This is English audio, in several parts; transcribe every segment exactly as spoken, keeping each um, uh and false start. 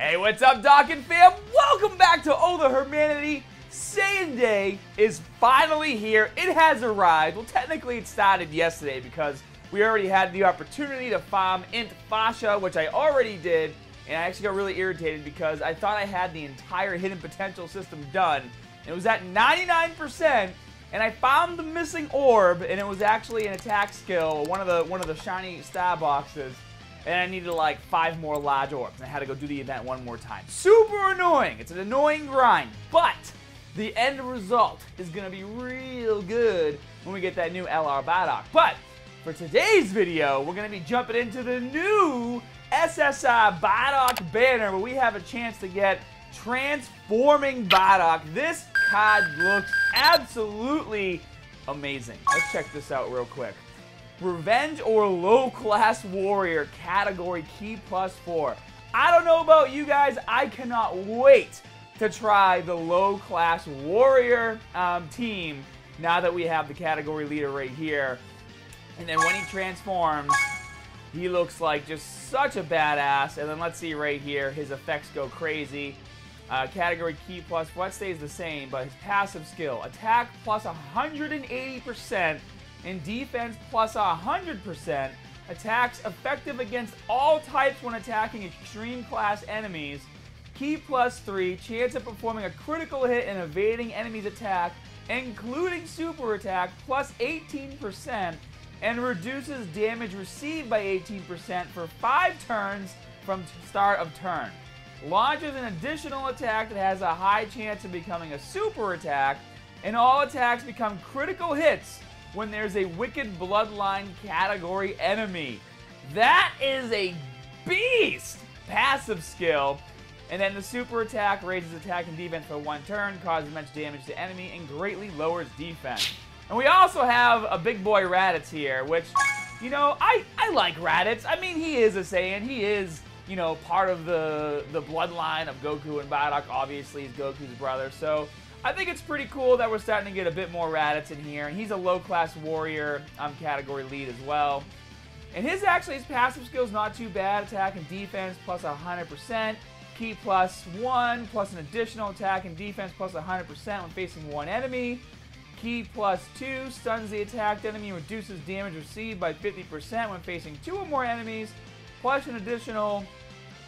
Hey, what's up, Dokkan fam? Welcome back to Oh The Hermanity. Saiyan Day is finally here. It has arrived. Well, technically it started yesterday because we already had the opportunity to farm Int Fasha, which I already did, and I actually got really irritated because I thought I had the entire hidden potential system done. It was at ninety-nine percent, and I found the missing orb, and it was actually an attack skill, one of the one of the shiny star boxes. And I needed like five more large orbs, and I had to go do the event one more time. Super annoying! It's an annoying grind, but the end result is gonna be real good when we get that new L R Bardock. But for today's video, we're gonna be jumping into the new S S J Bardock banner, where we have a chance to get Transforming Bardock. This card looks absolutely amazing. Let's check this out real quick. Revenge or low-class warrior, category key plus four. I don't know about you guys, I cannot wait to try the low-class warrior um, team now that we have the category leader right here. And then when he transforms, he looks like just such a badass. And then let's see right here, his effects go crazy. Uh, category key plus what stays the same, but his passive skill, attack plus one hundred eighty percent. And defense plus one hundred percent, attacks effective against all types when attacking extreme class enemies, key plus three, chance of performing a critical hit and evading enemy's attack, including super attack, plus eighteen percent, and reduces damage received by eighteen percent for five turns from start of turn. Launches an additional attack that has a high chance of becoming a super attack, and all attacks become critical hits when there's a Wicked Bloodline category enemy. That is a beast! Passive skill. And then the super attack raises attack and defense for one turn, causes much damage to enemy, and greatly lowers defense. And we also have a big boy Raditz here, which, you know, I, I like Raditz. I mean, he is a Saiyan. He is, you know, part of the, the bloodline of Goku and Bardock. Obviously, he's Goku's brother, so I think it's pretty cool that we're starting to get a bit more Raditz in here. And he's a low-class warrior um, category lead as well. And his actually, his passive skill's not too bad. Attack and defense plus one hundred percent. Key plus one, plus an additional attack and defense plus one hundred percent when facing one enemy. Key plus two, stuns the attacked enemy, reduces damage received by fifty percent when facing two or more enemies. Plus an additional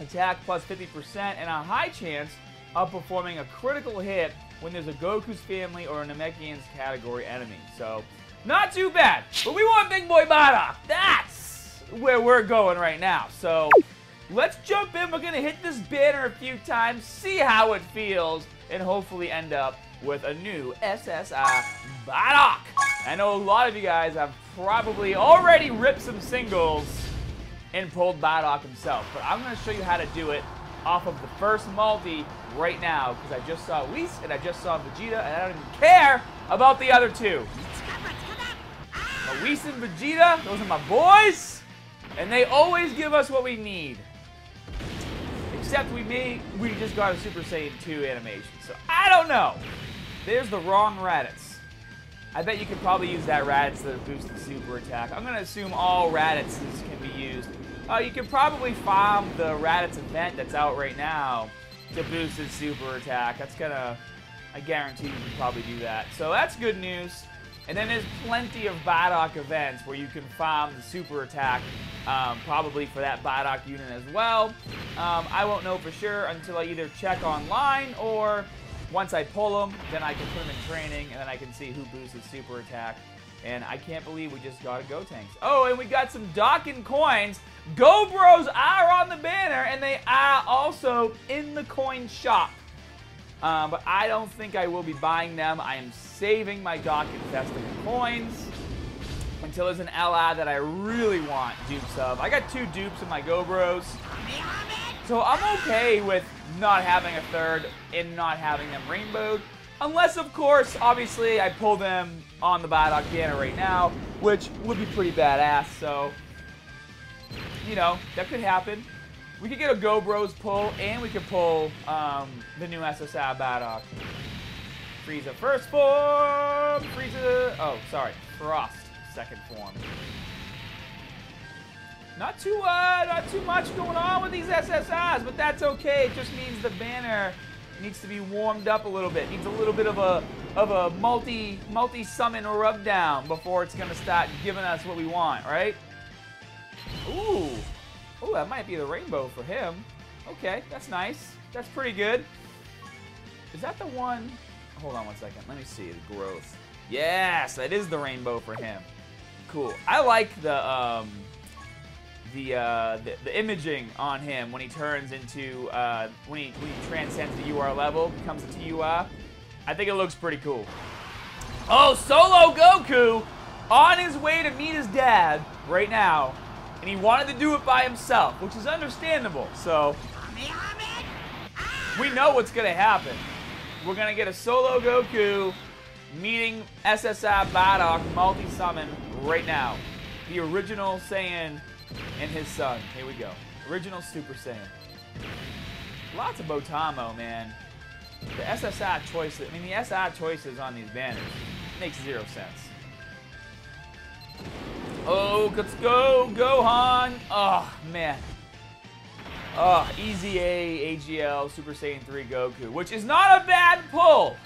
attack plus fifty percent and a high chance of performing a critical hit when there's a Goku's family or a Namekian's category enemy. So, not too bad. But we want Big Boy Bardock. That's where we're going right now. So, let's jump in. We're going to hit this banner a few times, see how it feels, and hopefully end up with a new S S J Bardock. I know a lot of you guys have probably already ripped some singles and pulled Bardock himself. But I'm going to show you how to do it off of the first multi right now, because I just saw Whis and I just saw Vegeta, and I don't even care about the other two. But Whis and Vegeta, those are my boys, and they always give us what we need. Except we may, we just got a Super Saiyan two animation, so I don't know. There's the wrong Raditz. I bet you could probably use that Raditz to boost the super attack. I'm gonna assume all Raditzes can be used. Uh, you can probably farm the Raditz event that's out right now to boost his super attack. That's gonna, I guarantee you can probably do that. So that's good news. And then there's plenty of Bardock events where you can farm the super attack, um, probably for that Bardock unit as well. Um, I won't know for sure until I either check online or once I pull them, then I can put them in training and then I can see who boosts his super attack. And I can't believe we just got a Gotenks. Oh, and we got some Dokkan Coins. GoBros are on the banner, and they are also in the coin shop. Um, but I don't think I will be buying them. I am saving my Dokkan Festival coins until there's an L R that I really want dupes of. I got two dupes in my GoBros. So I'm okay with not having a third and not having them rainbowed. Unless, of course, obviously, I pull them on the Bardock banner right now, which would be pretty badass, so, you know, that could happen. We could get a GoBros pull, and we could pull um, the new S S J Bardock. Frieza first form, Frieza, oh, sorry, Frost second form. Not too, uh, not too much going on with these S S Is, but that's okay. It just means the banner needs to be warmed up a little bit. It needs a little bit of a of a multi multi summon rub down before it's gonna start giving us what we want, right? Ooh, ooh, that might be the rainbow for him. Okay, that's nice. That's pretty good. Is that the one? Hold on one second. Let me see the growth. Yes, that is the rainbow for him. Cool. I like the. Um, The, uh, the the imaging on him when he turns into uh, when, he, when he transcends the U R level, becomes a T U R. I think it looks pretty cool. Oh, Solo Goku on his way to meet his dad right now, and he wanted to do it by himself, which is understandable. So we know what's gonna happen. We're gonna get a Solo Goku meeting S S J Bardock multi-summon right now. The original Saiyan. And his son. Here we go. Original Super Saiyan. Lots of Botamo, man. The S S I choices. I mean, the S I choices on these banners makes zero sense. Oh, let's go, Gohan. Oh, man. Oh, Easy A, A G L, Super Saiyan three Goku, which is not a bad pull.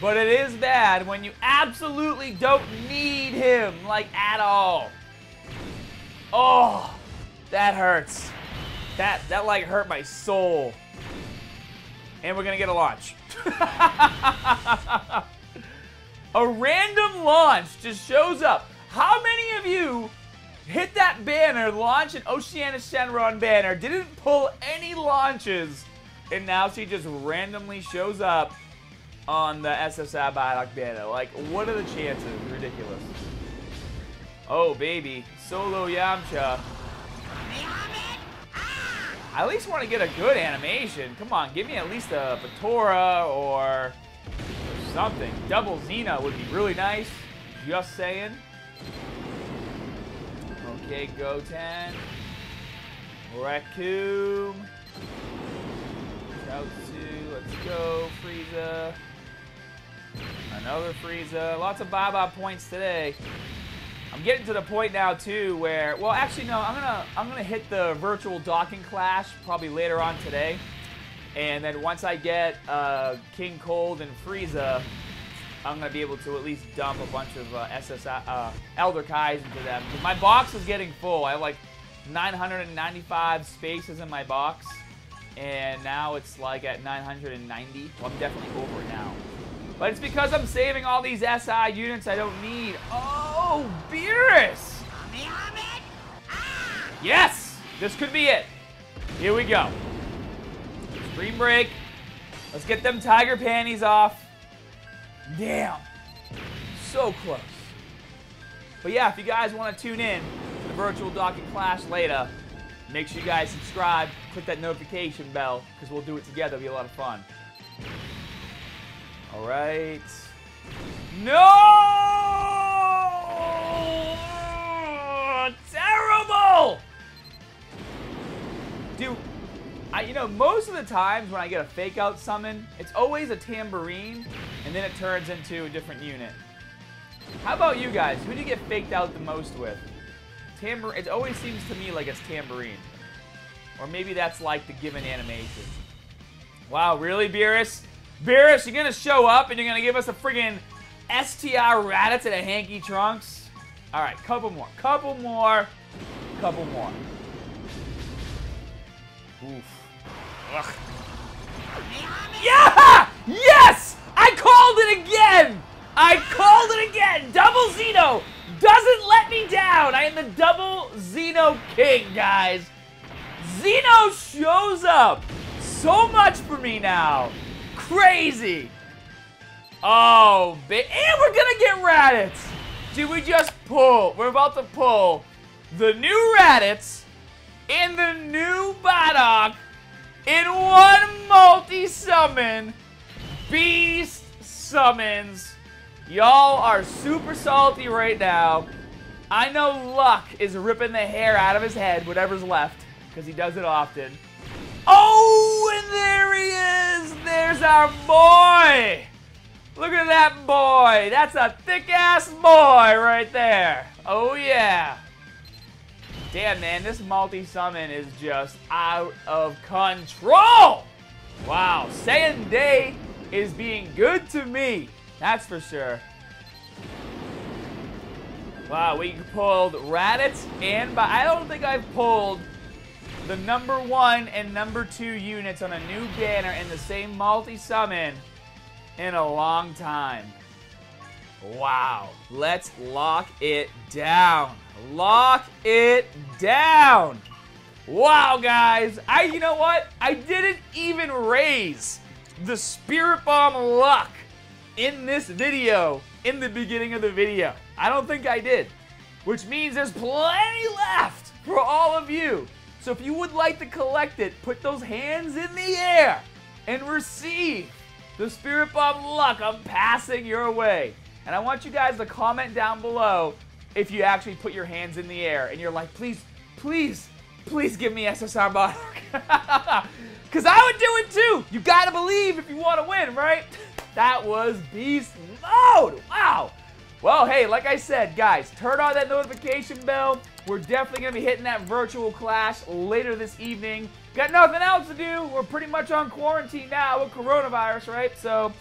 But it is bad when you absolutely don't need him, like, at all. Oh, that hurts. That, that like, hurt my soul. And we're going to get a launch. A random launch just shows up. How many of you hit that banner, launch an Oceana Shenron banner, didn't pull any launches, and now she just randomly shows up on the S S J Bardock banner? Like, what are the chances? Ridiculous. Oh, baby. Solo Yamcha. I at least want to get a good animation. Come on, give me at least a Batora or something. Double Zeno would be really nice. Just saying. Okay, Goten. Raccoon. Kautsu. Let's go, Frieza. Another Frieza. Lots of Baba points today. I'm getting to the point now too where, well, actually no, I'm gonna I'm gonna hit the Virtual Docking Clash probably later on today, and then once I get uh, King Cold and Frieza, I'm gonna be able to at least dump a bunch of uh, S S I uh, Elder Kais into them. My box is getting full. I have like nine hundred ninety-five spaces in my box, and now it's like at nine hundred ninety. Well, I'm definitely over it now. But it's because I'm saving all these S I units I don't need. Oh, Beerus! Yes! This could be it. Here we go. Screen break. Let's get them tiger panties off. Damn. So close. But yeah, if you guys want to tune in to the Virtual Docking Clash later, make sure you guys subscribe, click that notification bell, because we'll do it together. It'll be a lot of fun. All right. No! Terrible! Dude, I, you know, most of the times when I get a fake out summon, it's always a Tambourine, and then it turns into a different unit. How about you guys? Who do you get faked out the most with? Tambourine. It always seems to me like it's Tambourine. Or maybe that's like the given animation. Wow, really, Beerus? Beerus, you're gonna show up and you're gonna give us a friggin' S T R Raditz and a hanky trunks? Alright, couple more, couple more, couple more. Oof. Ugh. Yeah! Yes! I called it again! I called it again! Double Zeno doesn't let me down! I am the Double Zeno King, guys! Zeno shows up! So much for me now! Crazy! Oh, ba- and we're gonna get Raditz! Did we just pull? We're about to pull the new Raditz and the new Bardock in one multi-summon. Beast summons. Y'all are super salty right now. I know Luck is ripping the hair out of his head, whatever's left, because he does it often. Oh, and there he is! There's our boy! Look at that boy! That's a thick-ass boy right there! Oh, yeah! Damn, man, this multi-summon is just out of control! Wow, Saiyan Day is being good to me, that's for sure. Wow, we pulled Raditz and Baba. I don't think I've pulled the number one and number two units on a new banner in the same multi-summon in a long time. Wow, let's lock it down. Lock it down. Wow, guys, I you know what? I didn't even raise the Spirit Bomb luck in this video in the beginning of the video. I don't think I did, which means there's plenty left for all of you. So if you would like to collect it, put those hands in the air and receive the Spirit Bomb luck I'm passing your way. And I want you guys to comment down below if you actually put your hands in the air and you're like, please, please, please give me S S J Bardock. Because I would do it too. You got to believe if you want to win, right? That was beast mode. Wow. Well, hey, like I said, guys, turn on that notification bell. We're definitely going to be hitting that virtual clash later this evening. Got nothing else to do. We're pretty much on quarantine now with coronavirus, right? So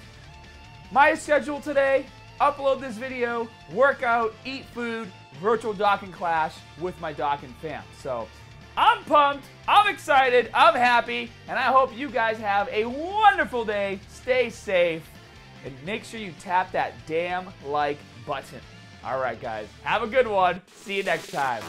my schedule today: upload this video, work out, eat food, virtual Dokkan clash with my Dokkan fam. So I'm pumped, I'm excited, I'm happy, and I hope you guys have a wonderful day. Stay safe, and make sure you tap that damn like button. All right, guys, have a good one. See you next time.